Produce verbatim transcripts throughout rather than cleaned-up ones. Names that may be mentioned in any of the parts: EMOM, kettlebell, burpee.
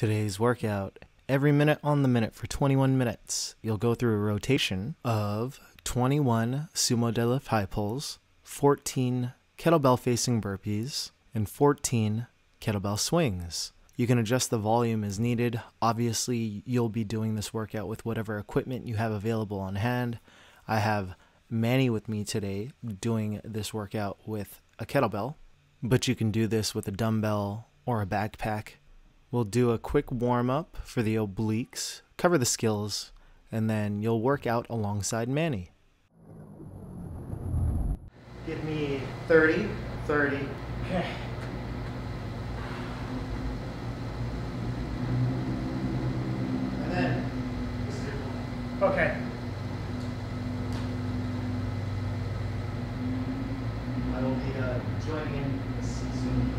Today's workout, every minute on the minute for twenty-one minutes, you'll go through a rotation of twenty-one sumo deadlift high pulls, fourteen kettlebell facing burpees, and fourteen kettlebell swings. You can adjust the volume as needed. Obviously, you'll be doing this workout with whatever equipment you have available on hand. I have Manny with me today doing this workout with a kettlebell, but you can do this with a dumbbell or a backpack. We'll do a quick warm-up for the obliques, cover the skills, and then you'll work out alongside Manny. Give me thirty, thirty. Okay. And then, this is it. Okay. I will be uh, joining in this soon.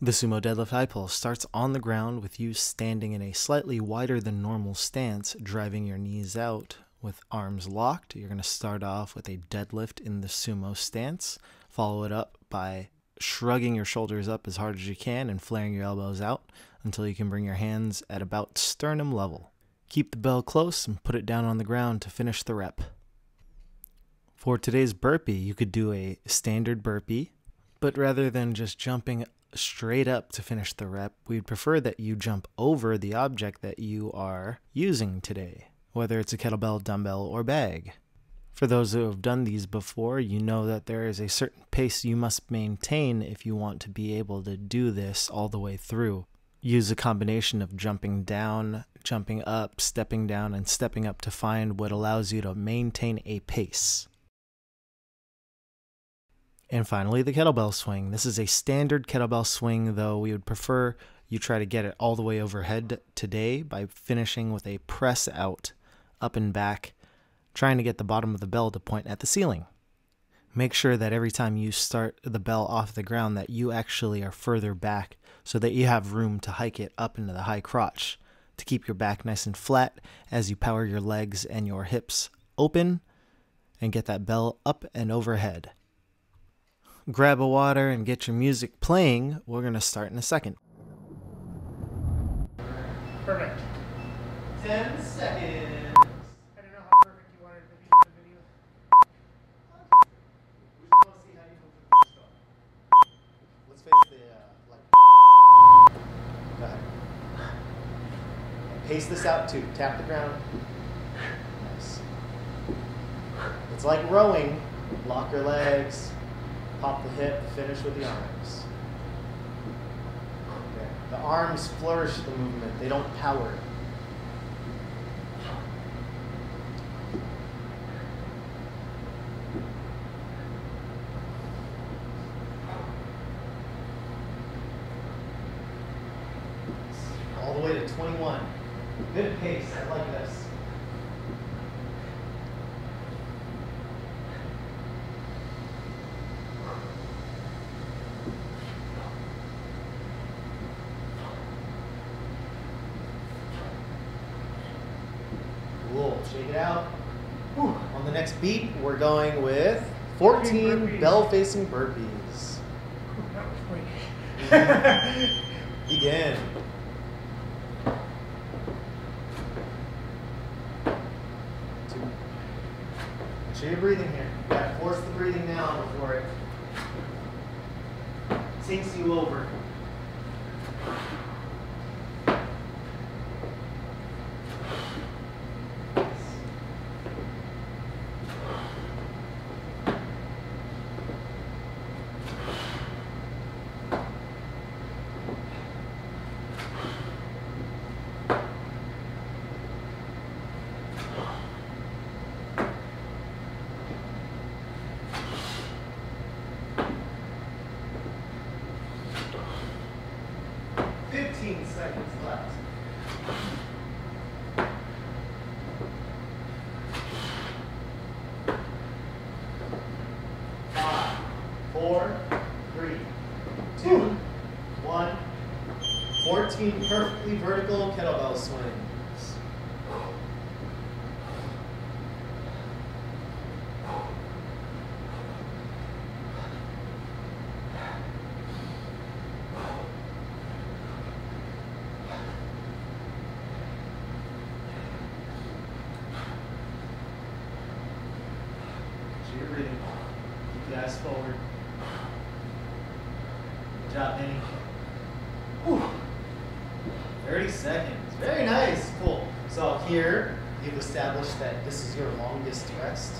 The sumo deadlift high pull starts on the ground with you standing in a slightly wider than normal stance, driving your knees out with arms locked. You're going to start off with a deadlift in the sumo stance. Follow it up by shrugging your shoulders up as hard as you can and flaring your elbows out until you can bring your hands at about sternum level. Keep the bell close and put it down on the ground to finish the rep. For today's burpee, you could do a standard burpee, but rather than just jumping straight up to finish the rep, we'd prefer that you jump over the object that you are using today, whether it's a kettlebell, dumbbell, or bag. For those who have done these before, you know that there is a certain pace you must maintain if you want to be able to do this all the way through. Use a combination of jumping down, jumping up, stepping down, and stepping up to find what allows you to maintain a pace. And finally, the kettlebell swing. This is a standard kettlebell swing, though we would prefer you try to get it all the way overhead today by finishing with a press out, up and back, trying to get the bottom of the bell to point at the ceiling. Make sure that every time you start the bell off the ground that you actually are further back so that you have room to hike it up into the high crotch to keep your back nice and flat as you power your legs and your hips open and get that bell up and overhead. Grab a water and get your music playing. We're going to start in a second. Perfect. Ten seconds. I don't know how perfect you wanted to be in the video. We just want to see how you go through the stuff. Let's face the, uh, like... Go ahead. Pace this out too. Tap the ground. Nice. It's like rowing. Lock your legs. Pop the hip, finish with the arms. Okay. The arms flourish the movement, they don't power it. All the way to twenty-one. Good pace, I like this. Shake it out. Whew. On the next beat, we're going with fourteen bell-facing burpees. Begin. Two. Make sure you're breathing here. You gotta force the breathing down before it sinks you over. four, three, two, one. fourteen perfectly vertical kettlebell swings. thirty seconds. Very nice. Cool. So here, you've established that this is your longest rest.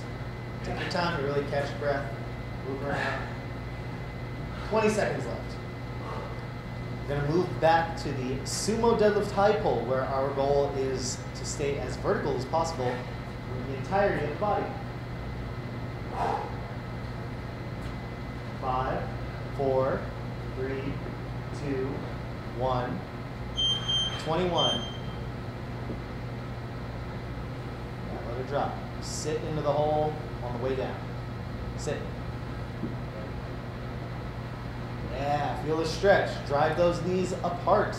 Take your time to really catch your breath. Move around. twenty seconds left. We're going to move back to the sumo deadlift high pull, where our goal is to stay as vertical as possible with the entirety of the body. Five, four, three, two, one. twenty-one. Now let it drop. Sit into the hole on the way down. Sit. Yeah, feel the stretch. Drive those knees apart.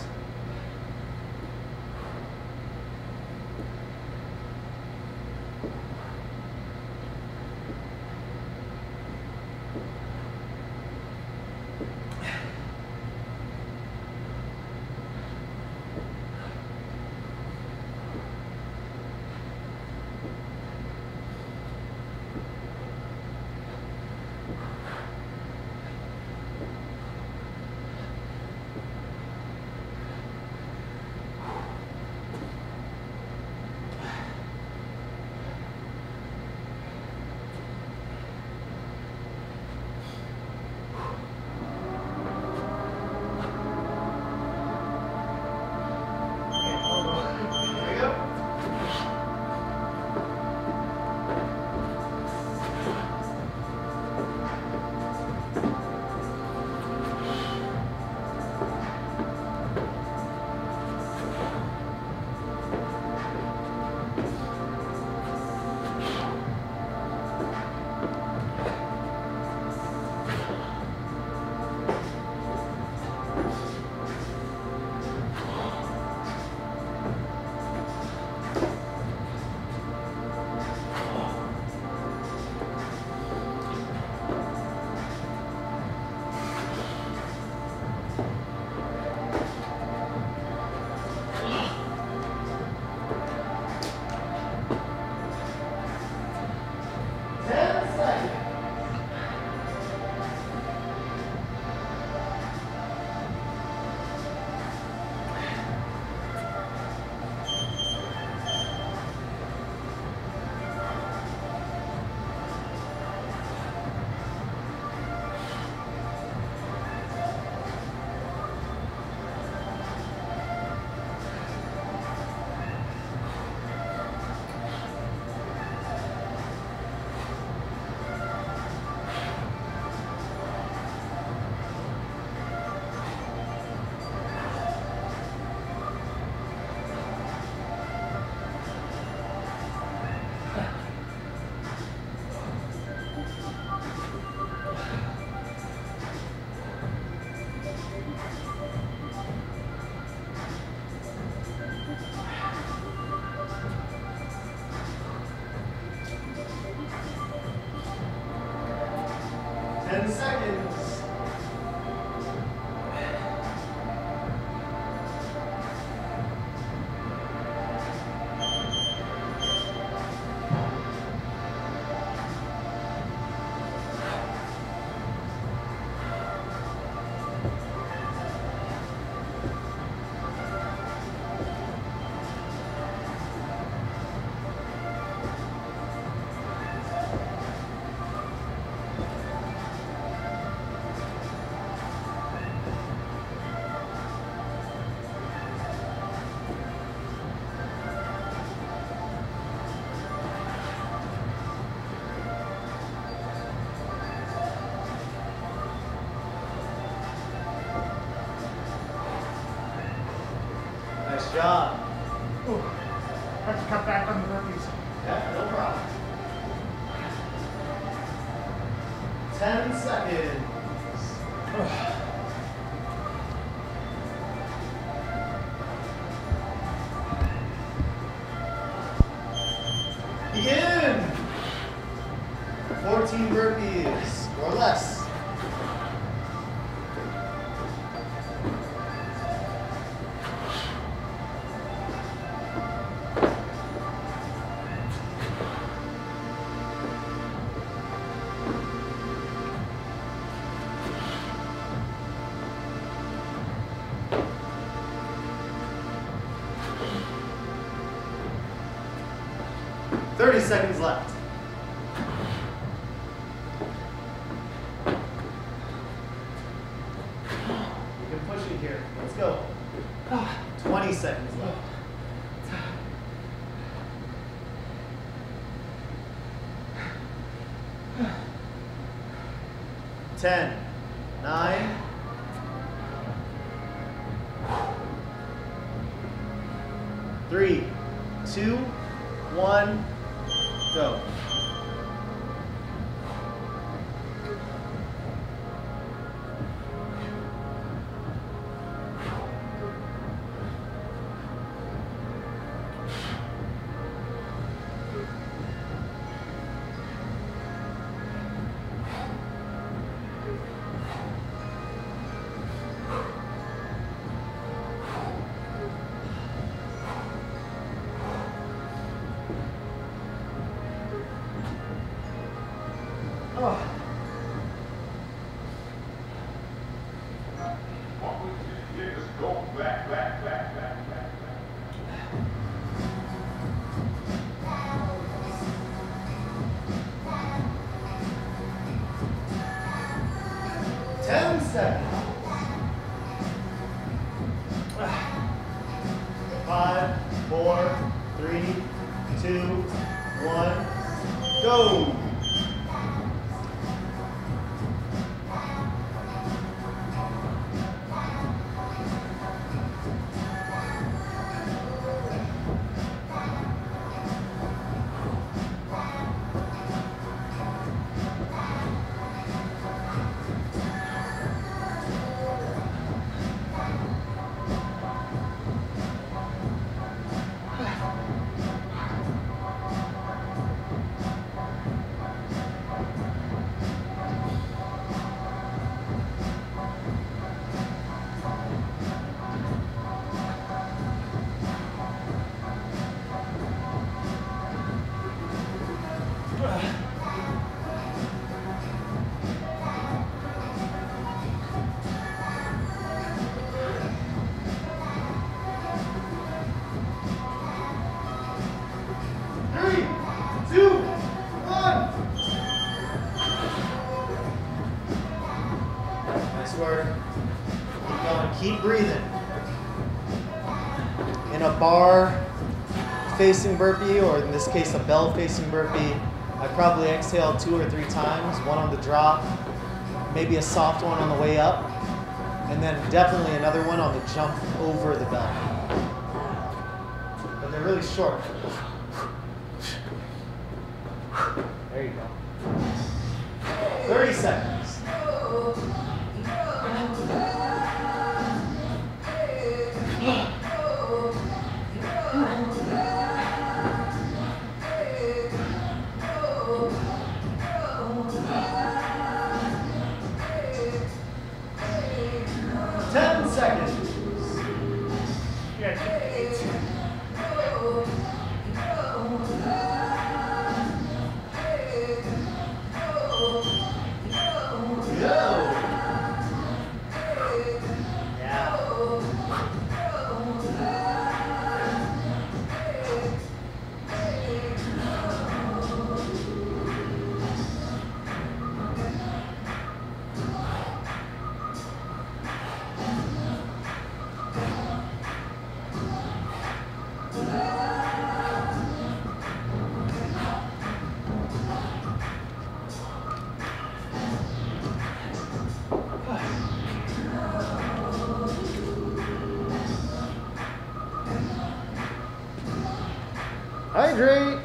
ten seconds. Good job. Ooh, I have to cut back on the burpees. Yeah, no problem. ten seconds. Begin! fourteen burpees or less. thirty seconds left. You can push it here. Let's go. twenty seconds left. ten, nine, three, two, one. Go. ten seconds. Five, four, three, two, one, go. Keep breathing. In a bar facing burpee, or in this case a bell facing burpee, I probably exhale two or three times, one on the drop, maybe a soft one on the way up, and then definitely another one on the jump over the bell. But they're really short. There you go. thirty seconds. Hydrate.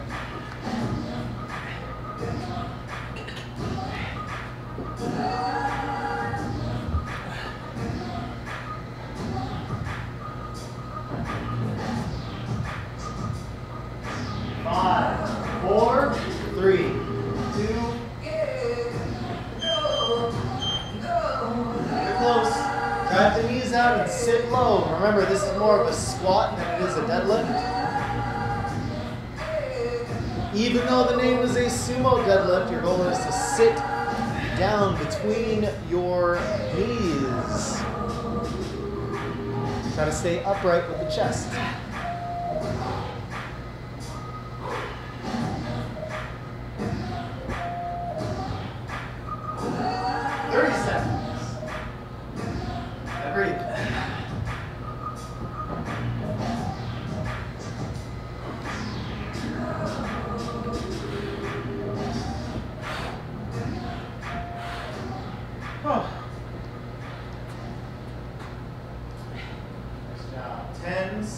Five, four, sit low. Remember, this is more of a squat than it is a deadlift. Even though the name is a sumo deadlift, your goal is to sit down between your knees. Try to stay upright with the chest.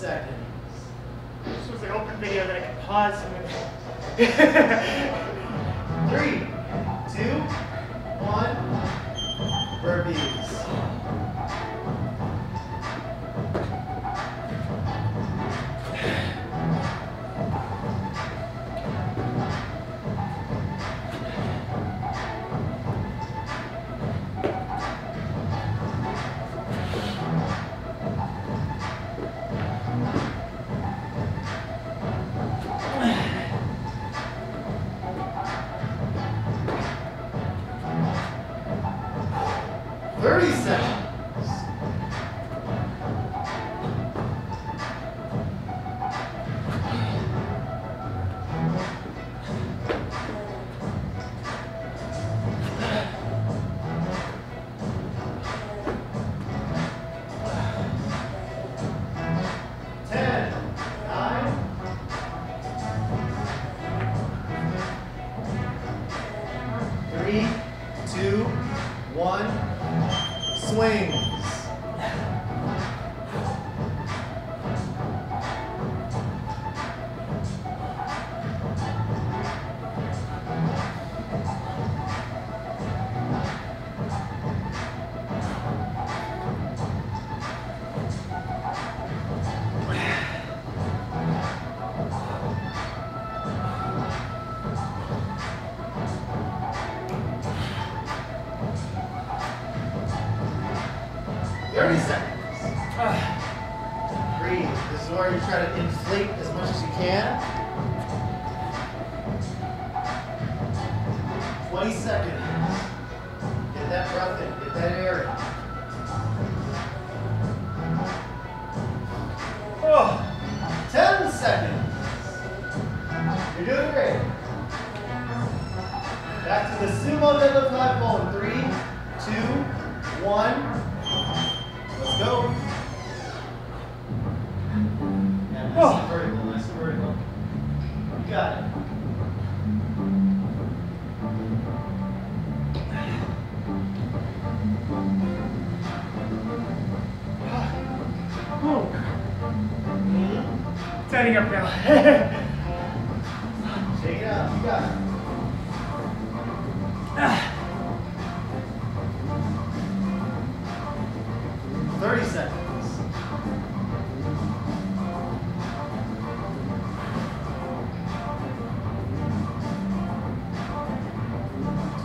thirty seconds.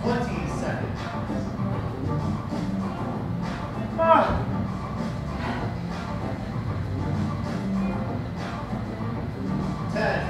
twenty. ten,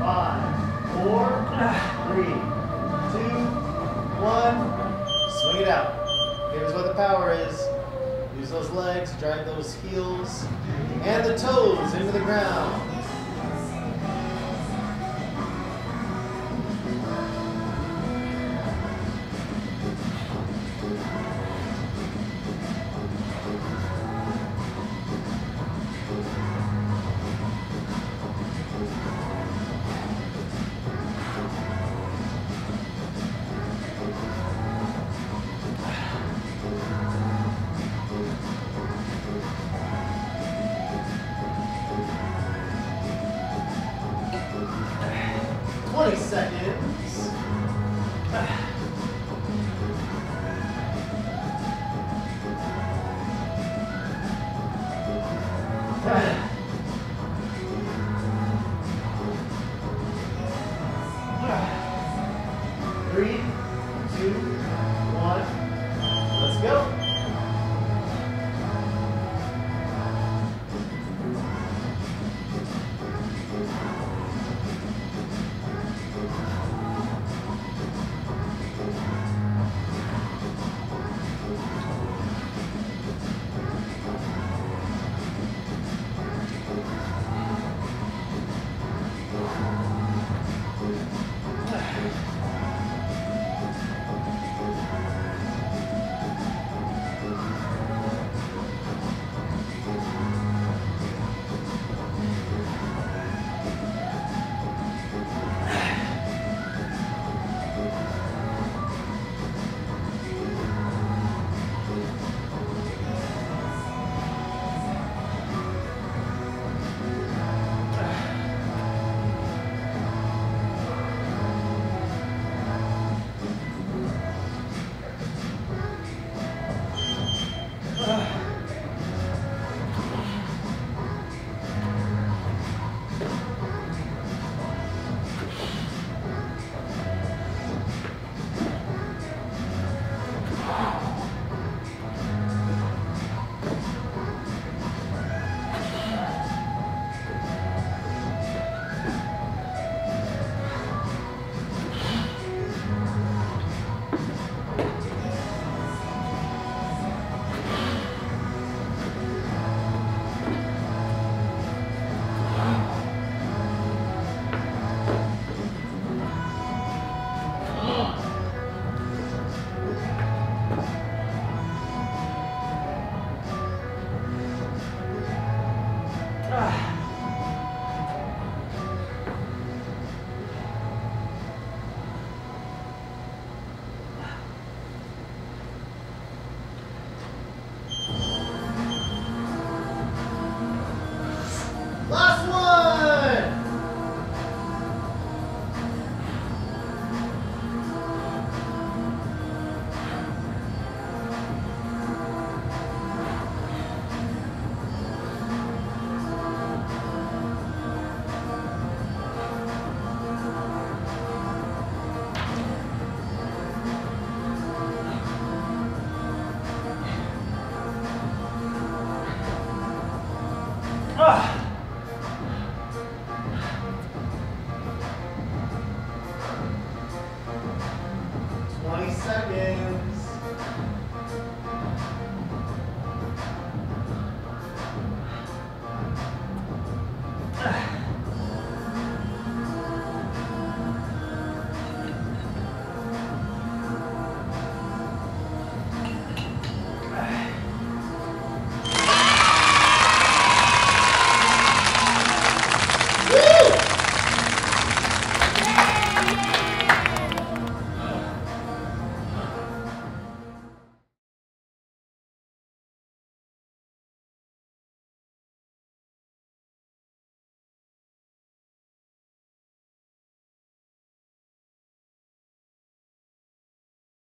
five, four, three, two, one. those legs, drive those heels and the toes into the ground. twenty seconds. Three, two, one. Let's go. Ah!